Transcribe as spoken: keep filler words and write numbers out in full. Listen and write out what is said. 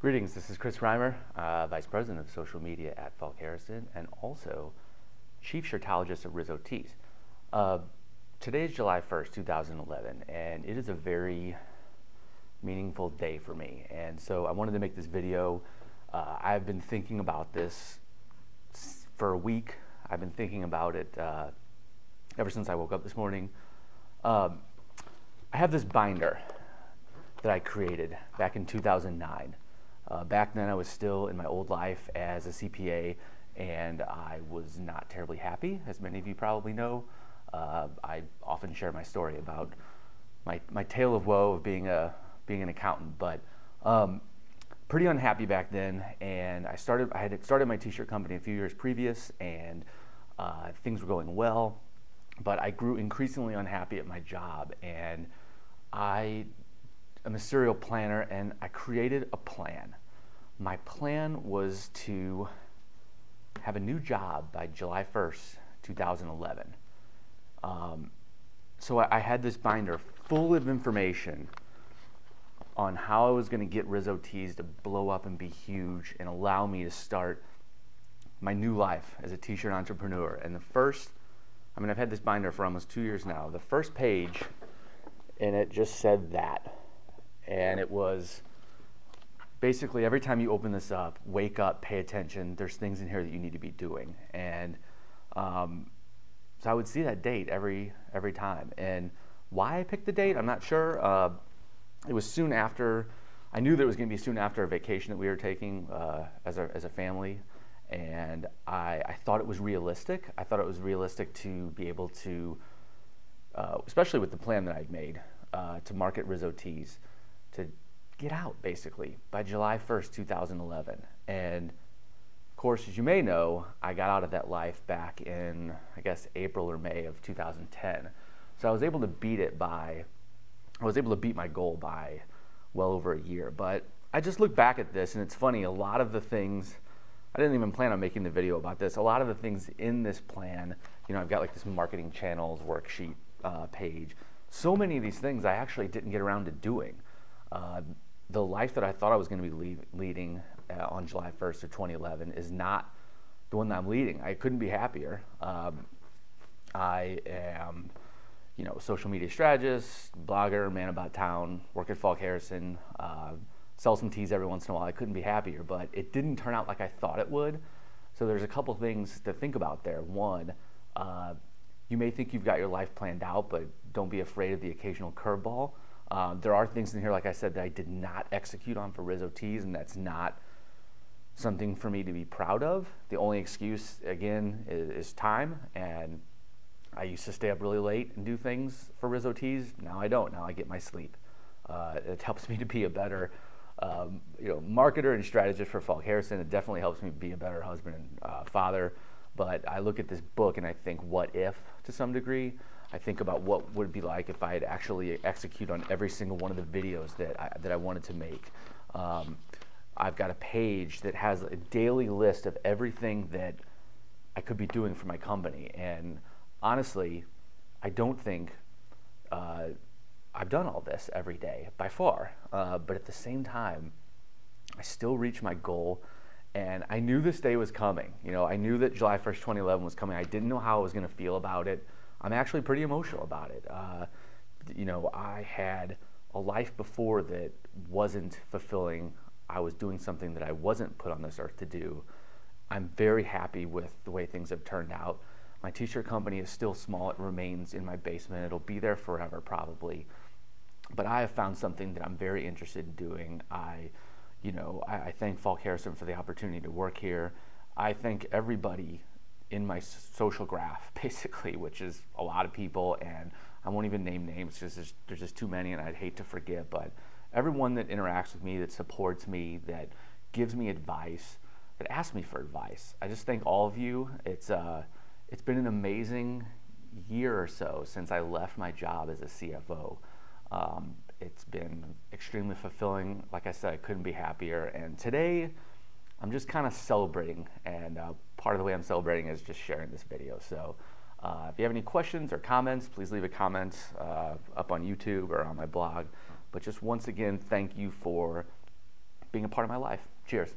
Greetings, this is Chris Reimer, uh, Vice President of Social Media at Falk Harrison and also Chief Shirtologist at Rizzo Tees. Uh, today is July first, two thousand eleven, and it is a very meaningful day for me, and so I wanted to make this video. Uh, I've been thinking about this for a week. I've been thinking about it uh, ever since I woke up this morning. Um, I have this binder that I created back in two thousand nine. Uh, back then I was still in my old life as a C P A, and I was not terribly happy, as many of you probably know. Uh, I often share my story about my, my tale of woe of being, a, being an accountant, but um, pretty unhappy back then. And I, started, I had started my t-shirt company a few years previous, and uh, things were going well, but I grew increasingly unhappy at my job, and I I'm a serial planner, and I created a plan. My plan was to have a new job by July first, two thousand eleven. Um, so I, I had this binder full of information on how I was going to get Rizzo Tees to blow up and be huge and allow me to start my new life as a t-shirt entrepreneur. And the first, I mean, I've had this binder for almost two years now. The first page, and it just said that. And it was basically every time you open this up, wake up, pay attention. There's things in here that you need to be doing. And um, so I would see that date every every time. And why I picked the date, I'm not sure. Uh, it was soon after. I knew that it was going to be soon after a vacation that we were taking uh, as a as a family. And I, I thought it was realistic. I thought it was realistic to be able to, uh, especially with the plan that I'd made, uh, to market Rizzo Tees, to get out basically by July first, two thousand eleven. And of course, as you may know, I got out of that life back in, I guess, April or May of two thousand ten. So I was able to beat it by, I was able to beat my goal by well over a year. But I just look back at this, and it's funny, a lot of the things, I didn't even plan on making the video about this, a lot of the things in this plan, you know, I've got like this marketing channels worksheet uh, page. So many of these things I actually didn't get around to doing. Uh, the life that I thought I was going to be leave, leading uh, on July first of twenty eleven is not the one that I'm leading. I couldn't be happier. Um, I am, you know, social media strategist, blogger, man about town, work at Falk Harrison, uh, sell some teas every once in a while. I couldn't be happier, but it didn't turn out like I thought it would. So there's a couple things to think about there. One, uh, you may think you've got your life planned out, but don't be afraid of the occasional curveball. Uh, there are things in here, like I said, that I did not execute on for Rizzo Tees, and that's not something for me to be proud of. The only excuse, again, is, is time, and I used to stay up really late and do things for Rizzo Tees. Now I don't. Now I get my sleep. Uh, it helps me to be a better um, you know, marketer and strategist for Falk Harrison. It definitely helps me be a better husband and uh, father. But I look at this book and I think, what if, to some degree? I think about what would it be like if I had actually executed on every single one of the videos that I, that I wanted to make. Um, I've got a page that has a daily list of everything that I could be doing for my company. And honestly, I don't think uh, I've done all this every day by far. Uh, but at the same time, I still reach my goal. And I knew this day was coming. You know, I knew that July first, twenty eleven was coming. I didn't know how I was going to feel about it. I'm actually pretty emotional about it. Uh, you know, I had a life before that wasn't fulfilling. I was doing something that I wasn't put on this earth to do. I'm very happy with the way things have turned out. My t-shirt company is still small. It remains in my basement. It'll be there forever, probably. But I have found something that I'm very interested in doing. I, you know, I, I thank Falk Harrison for the opportunity to work here. I thank everybody in my social graph, basically, which is a lot of people, and I won't even name names because there's, there's just too many and I'd hate to forget, but everyone that interacts with me, that supports me, that gives me advice, that asks me for advice. I just thank all of you. It's, uh, it's been an amazing year or so since I left my job as a C F O. Um, it's been extremely fulfilling. Like I said, I couldn't be happier, and today I'm just kind of celebrating, and uh, part of the way I'm celebrating is just sharing this video. So uh, if you have any questions or comments, please leave a comment uh, up on YouTube or on my blog. But just once again, thank you for being a part of my life. Cheers.